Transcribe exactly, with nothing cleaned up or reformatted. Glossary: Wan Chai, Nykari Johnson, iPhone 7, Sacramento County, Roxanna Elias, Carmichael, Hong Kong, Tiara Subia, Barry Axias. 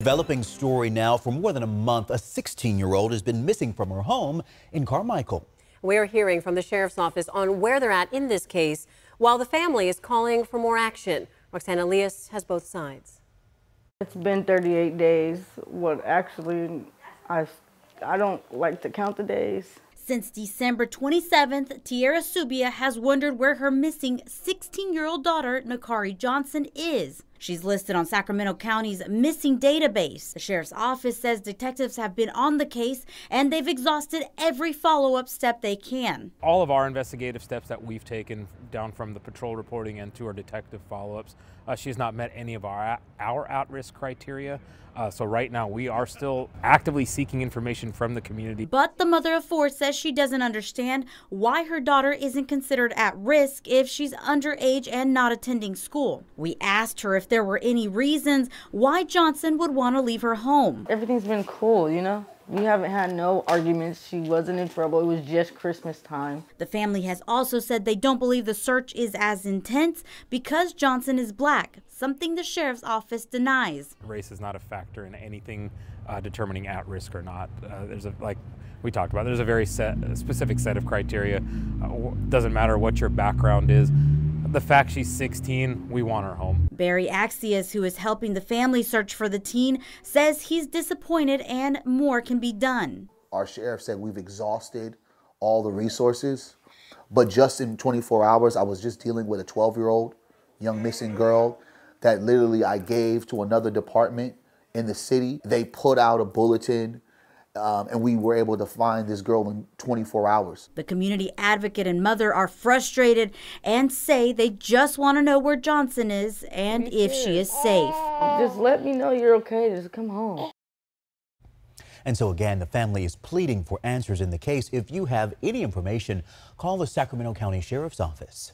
Developing story now. For more than a month, a sixteen-year-old has been missing from her home in Carmichael. We're hearing from the sheriff's office on where they're at in this case, while the family is calling for more action. Roxanna Elias has both sides. It's been thirty-eight days. Well, actually, I, I don't like to count the days. Since December twenty-seventh, Tiara Subia has wondered where her missing sixteen-year-old daughter, Nykari Johnson, is. She's listed on Sacramento County's missing database. The sheriff's office says detectives have been on the case and they've exhausted every follow-up step they can. All of our investigative steps that we've taken down from the patrol reporting and to our detective follow-ups, uh, she's not met any of our, our at-risk criteria. Uh, so right now we are still actively seeking information from the community. But the mother of four says she doesn't understand why her daughter isn't considered at risk if she's underage and not attending school. We asked her if there were any reasons why Johnson would want to leave her home. Everything's been cool, you know? We haven't had no arguments. She wasn't in trouble. It was just Christmas time. The family has also said they don't believe the search is as intense because Johnson is black, something the sheriff's office denies. Race is not a factor in anything uh, determining at risk or not. Uh, there's a, like we talked about, there's a very set, a specific set of criteria. Uh, doesn't matter what your background is. The fact she's sixteen, we want her home. Barry Axias, who is helping the family search for the teen, says he's disappointed and more can be done. Our sheriff said we've exhausted all the resources, but just in twenty-four hours, I was just dealing with a twelve-year-old young missing girl that literally I gave to another department in the city. They put out a bulletin. Um, and we were able to find this girl in twenty-four hours. The community advocate and mother are frustrated and say they just want to know where Johnson is and me if too. She is safe. Just let me know you're okay. Just come home. And so again, the family is pleading for answers in the case. If you have any information, call the Sacramento County Sheriff's Office.